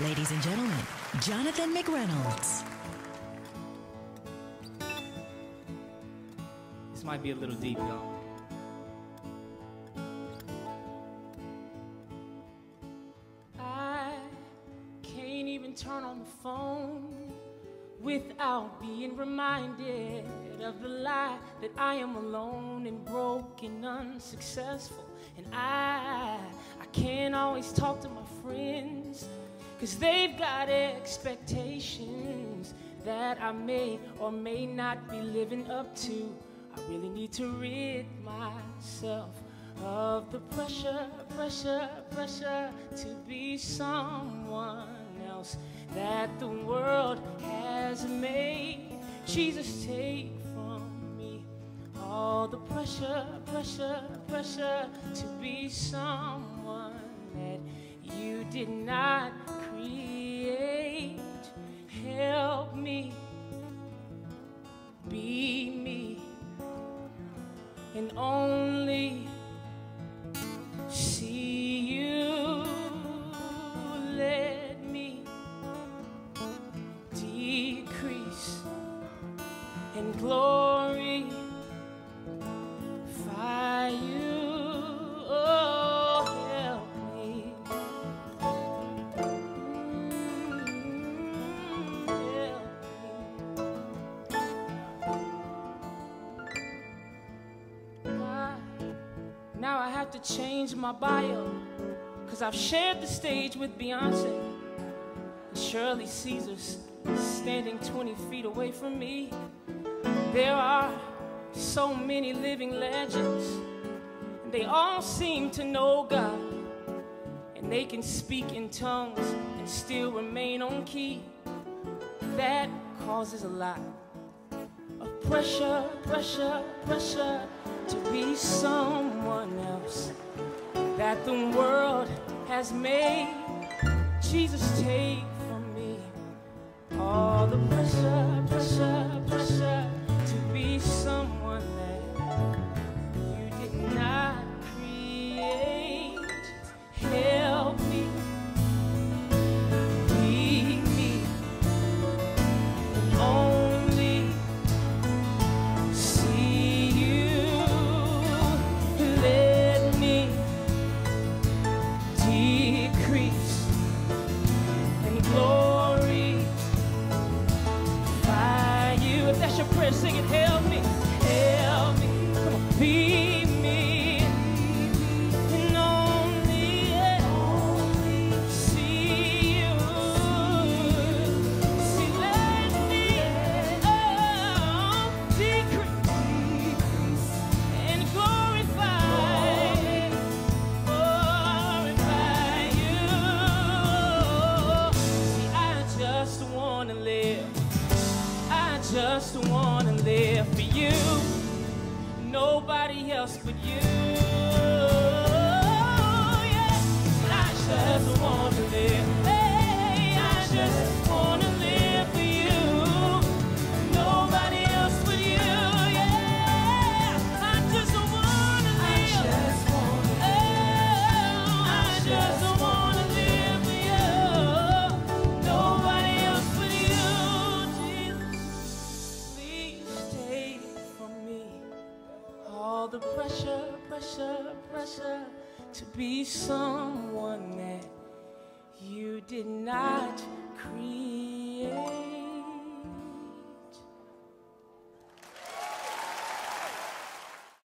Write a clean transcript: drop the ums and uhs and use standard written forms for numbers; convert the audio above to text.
Ladies and gentlemen, Jonathan McReynolds. This might be a little deep, y'all. I can't even turn on the phone without being reminded of the lie that I am alone and broke and unsuccessful. And I can't always talk to my friends, 'cause they've got expectations that I may or may not be living up to. I really need to rid myself of the pressure to be someone else that the world has made. Jesus, take from me all the pressure to be someone that you did not create. Help me, be me, and only see you. Let me decrease and glorify you. Now I have to change my bio, 'cause I've shared the stage with Beyoncé and Shirley Caesar's standing 20 feet away from me. There are so many living legends, and they all seem to know God, and they can speak in tongues and still remain on key. That causes a lot of pressure to be someone else that the world has made. Jesus, take from me all the pressure to be someone that you did not create. Help me, be me, and only see you. Let me decrease in glory by you. If that's your prayer, sing it. Help me, come on, be me. Just wanna live for you, nobody else but you. Yeah. I just wanna live. Hey, I just wanna live for you, nobody else but you. Yeah. I just wanna live. I just wanna live. Oh, I just wanna live for you, nobody else but you. All the pressure to be someone that you did not